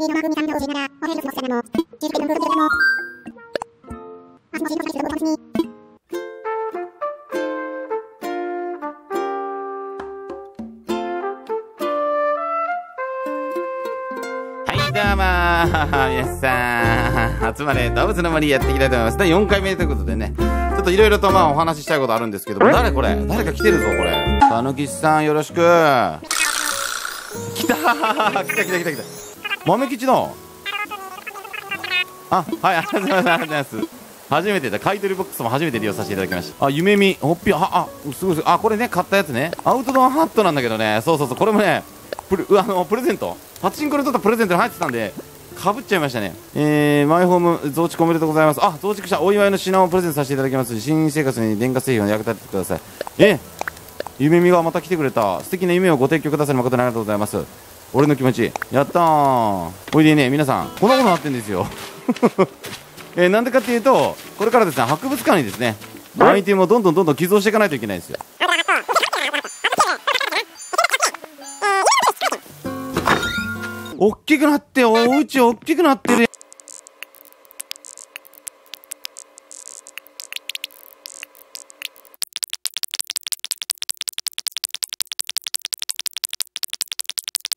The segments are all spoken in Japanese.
どうも皆さん集まれ動物の森やっていきたいと思います。第4回目ということでね、ちょっといろいろとお話ししたいことあるんですけども、誰これ、誰か来てるぞこれ。たぬきさんよろしく。来た。豆吉のはい、ありがとうございます初めてだ。買い取りボックスも初めて利用させていただきました。夢見ほっぴすごい。これね、買ったやつね、アウトドアハットなんだけどね。そうこれもね、プレゼント、パチンコに取ったプレゼントに入ってたんでかぶっちゃいましたね。マイホーム増築おめでとうございます。増築者お祝いの品をプレゼントさせていただきます。新生活に電化製品を役立ててください。夢見がまた来てくれた。素敵な夢をご提供ください誠にありがとうございます。俺の気持ちやったー。おいでね皆さん、こんなことになってんですよなんでかっていうと、これからですね、博物館にですねアイテムをどんどん寄贈していかないといけないんですよ。おっきくなって、おうちおっきくなってる。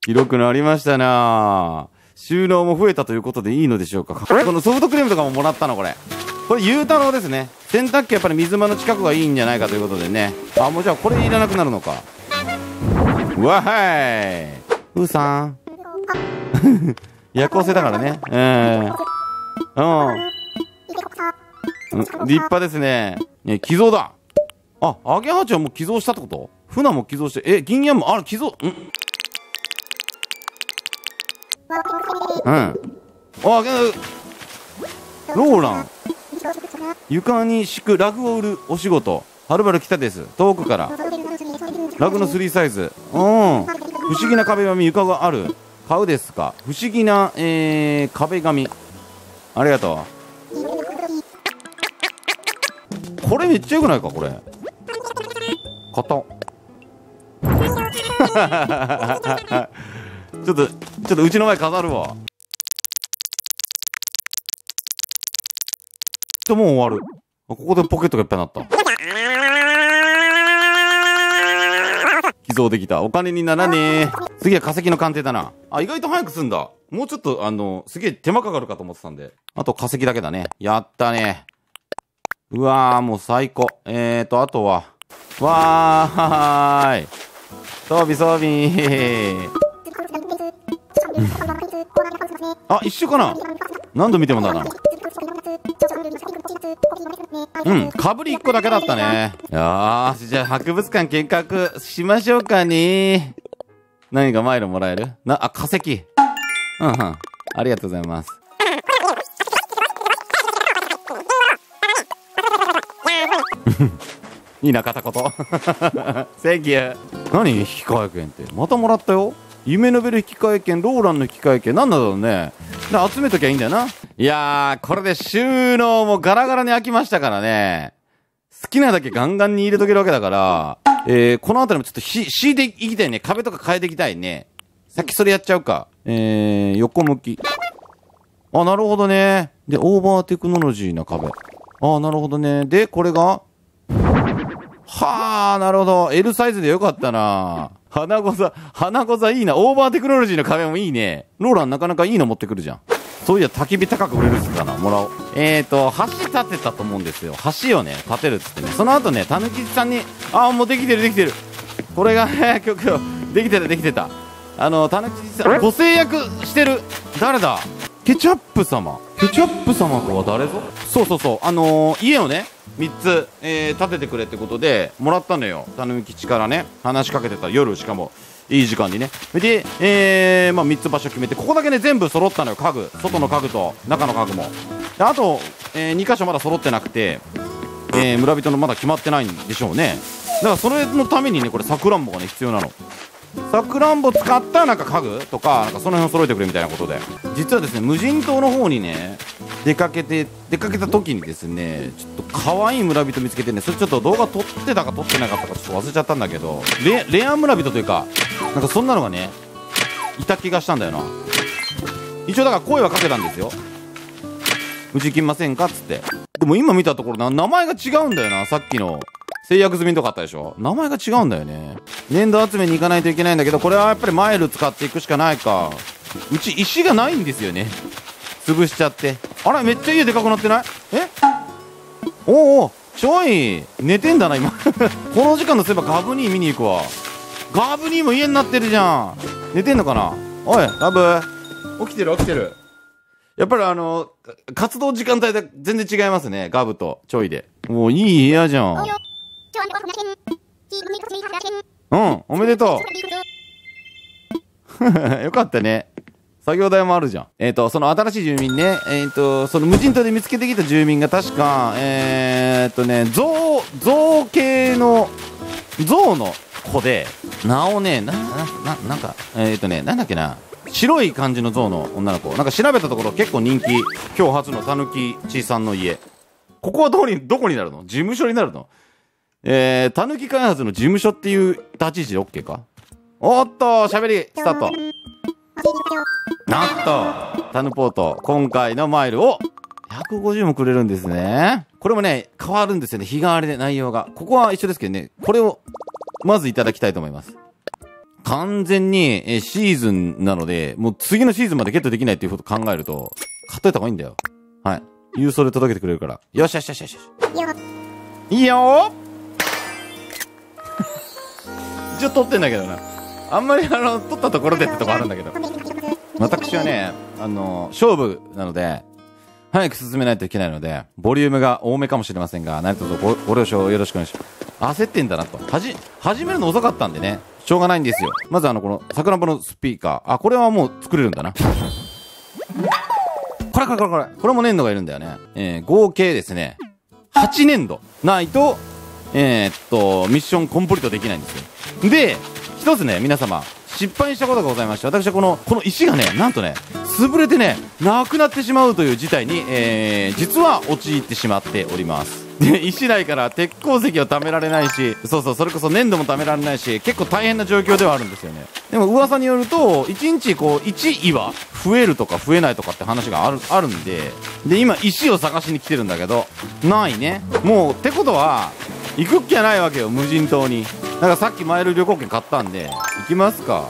広くなりましたな。収納も増えたということでいいのでしょうか。このソフトクリームとかももらったの。これゆうたろうですね。洗濯機やっぱり水間の近くがいいんじゃないかということでね。もうじゃあこれいらなくなるのか。わーい、うーさん夜行性だからね。立派ですね。寄贈だ。アゲハチはもう寄贈したってこと。フナも寄贈して、銀ヤンも寄贈。ローラン、床に敷くラグを売るお仕事、はるばる来たです、遠くから。ラグの3サイズ。不思議な壁紙、床がある。買うですか。不思議な、壁紙、ありがとう。これめっちゃよくないかこれ。買ったちょっとうちの前飾るわ。もう終わる。ここでポケットがいっぱいになった。寄贈できた。お金にならねえ。次は化石の鑑定だな。意外と早く済んだ。もうちょっとすげえ手間かかるかと思ってたんで。あと化石だけだね。やったね。うわーもう最高。あとは。わーい。装備。一緒かな。何度見てもだな。かぶり1個だけだったね。よし、じゃあ博物館見学しましょうかね。何かマイルもらえるな。化石。ありがとうございます。いいな、片言。Thank you。何引換券って。またもらったよ。夢のベル引換券、ローランの引換券、なんだろうね。集めときゃいいんだよな。いやー、これで収納もガラガラに飽きましたからね。好きなだけガンガンに入れとけるわけだから、このあたりもちょっと敷いていきたいね。壁とか変えていきたいね。さっきそれやっちゃうか。横向き。なるほどね。で、オーバーテクノロジーな壁。なるほどね。で、これがなるほど。L サイズでよかったな。花子座いいな。オーバーテクノロジーの壁もいいね。ローランなかなかいいの持ってくるじゃん。そういや、焚き火高く売れるっつったな。もらおう。橋立てたと思うんですよ。橋をね、立てるっつってね。その後ね、たぬきさんに、もうできてる。これがね、できてた。たぬきさん、ご制約してる。誰だ？ケチャップ様とは誰ぞ？そう。家をね、3つ、建ててくれってことでもらったのよ。たぬきちからね、話しかけてた。夜しかもいい時間にね。で、3つ場所決めて、ここだけね全部揃ったのよ。家具、外の家具と中の家具も。であと、2箇所まだ揃ってなくて、村人のまだ決まってないんでしょうね。だからそれのためにね、これさくらんぼがね必要なの。さくらんぼ使ったなんか家具とか、なんかその辺を揃えてくれみたいなことで、実はですね無人島の方にね出かけた時にですね、ちょっと可愛い村人見つけてね、それちょっと動画撮ってたか撮ってなかったかちょっと忘れちゃったんだけど、レア村人というかなんかそんなのがねいた気がしたんだよな。一応だから声はかけたんですよ。うち来ませんかっつって。でも今見たところ名前が違うんだよな。さっきの制約済みとかあったでしょ。名前が違うんだよね。粘土集めに行かないといけないんだけど、これはやっぱりマイル使っていくしかないか。うち石がないんですよね。潰しちゃって。あらめっちゃ家でかくなってない？え？おうおう、ちょい寝てんだな今この時間のすればガブニー見に行くわ。ガブニーも家になってるじゃん。寝てんのかな。おいガブ、起きてる起きてる。やっぱり活動時間帯で全然違いますね、ガブとちょいで。もういい部屋じゃん。うん、おめでとうよかったね。作業台もあるじゃん。その新しい住民ね、その無人島で見つけてきた住民が確か、象系の、象の子で、名をね、なんか、なんだっけな、白い感じの象の女の子。なんか調べたところ結構人気。今日初のたぬきちさんの家。ここはどこになるの？事務所になるの？たぬき開発の事務所っていう立ち位置で OK か？おっと、喋り、スタート。なんと、タヌポート、今回のマイルを150もくれるんですね。これもね、変わるんですよね。日替わりで内容が。ここは一緒ですけどね、これを、まずいただきたいと思います。完全に、シーズンなので、もう次のシーズンまでゲットできないっていうこと考えると、買っといた方がいいんだよ。はい。郵送で届けてくれるから。よしよしよしよし。いいよー一応撮ってんだけどな。あんまり撮ったところでってとこあるんだけど。私はね、勝負なので、早く進めないといけないので、ボリュームが多めかもしれませんが、何卒ご了承よろしくお願いします。焦ってんだなと。始めるの遅かったんでね、しょうがないんですよ。まずこの、さくらんぼのスピーカー。あ、これはもう作れるんだな。これ。これも粘土がいるんだよね。合計ですね、8粘土ないと、ミッションコンプリートできないんですよ。で、一つね、皆様、失敗したことがございまして、私はこの石がね、なんとね、潰れてね、なくなってしまうという事態に、実は陥ってしまっております。で、石ないから鉄鉱石を貯められないし、そうそう、それこそ粘土も貯められないし、結構大変な状況ではあるんですよね。でも噂によると、1日1岩増えるとか増えないとかって話があるんで、で、今石を探しに来てるんだけど、ないね。もう、ってことは、行くっきゃないわけよ、無人島に。だからさっきマイル旅行券買ったんで、行きますか。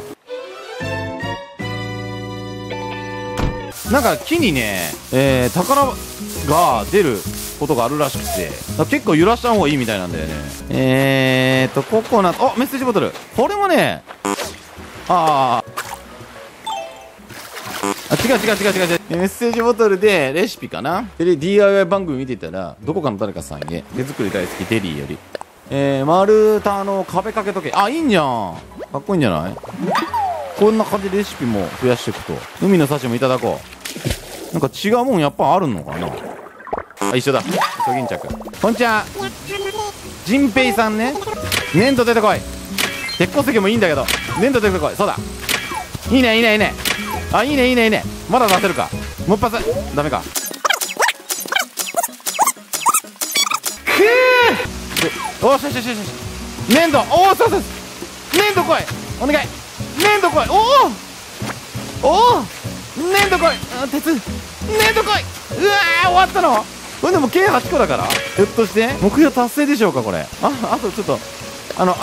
なんか木にね、宝が出ることがあるらしくて、結構揺らした方がいいみたいなんだよね。ココナット、あ、メッセージボトル。これもね、違う。メッセージボトルでレシピかな。で、DIY 番組見てたら、どこかの誰かさんへ、手作り大好きデリーより、丸太の壁掛け時計。あ、いいんじゃん。かっこいいんじゃない？こんな感じでレシピも増やしていくと。海の幸もいただこう。なんか違うもんやっぱあるのかなあ、一緒だ。ソギンチャク。こんにちは。ジンペイさんね。粘土出てこい。鉄鉱石もいいんだけど、粘土出てこい。そうだ。いいね、いいね、いいね。あ、いいね、いいね、いいね。まだ出せるか。もう一発。ダメか。おーしよしよしよし、粘土、おお、そうそう、粘土来い、お願い、粘土来い、おおおお、粘土来い、あ、鉄、粘土来い、うわー、終わったのこれ。でも計8個だから、ひょっとして目標達成でしょうかこれ。あとちょっと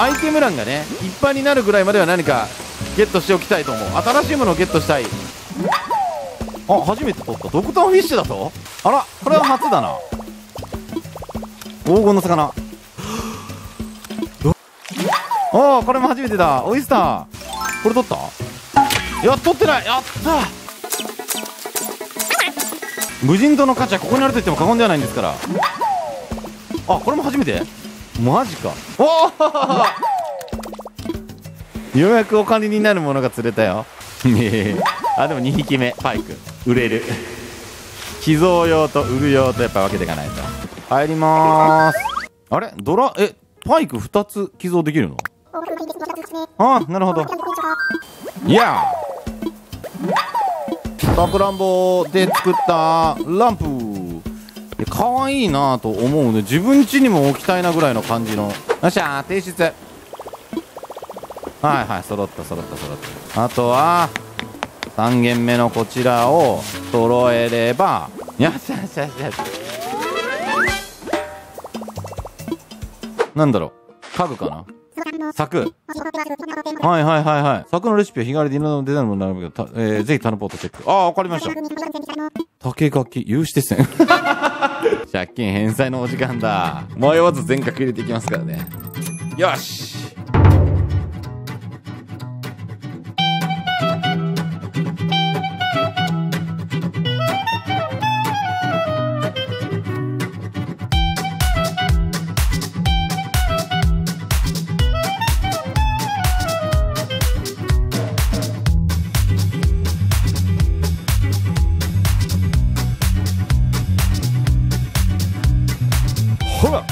アイテム欄がね、いっぱいになるぐらいまでは何かゲットしておきたいと思う。新しいものをゲットしたい。あ、初めて取ったドクターフィッシュだぞ。あら、これは初だな。黄金の魚。おー、これも初めてだ。オイスター。これ取った？いや、取ってない。やったー。無人島の価値はここにあると言っても過言ではないんですから。あ、これも初めて？マジか。おーようやくお金になるものが釣れたよ。あ、でも2匹目、パイク。売れる。寄贈用と売る用とやっぱ分けていかないと。入りまーす。あれ？パイク2つ寄贈できるの？ああ、なるほど。いやー、さくらんぼで作ったランプかわいいなぁと思うので、自分家にも置きたいなぐらいの感じの。よっしゃー、提出。はいはい、揃った。あとは3軒目のこちらを揃えれば、よしよしよしよし。なんだろう、家具かな、柵。はいはいはいはい。柵のレシピは日替わりでいろんなデザインも並ぶけど、ぜひタヌポートチェック。ああ、わかりました。竹垣、有刺鉄線。借金返済のお時間だ。迷わず全額入れていきますからね。よし。ほら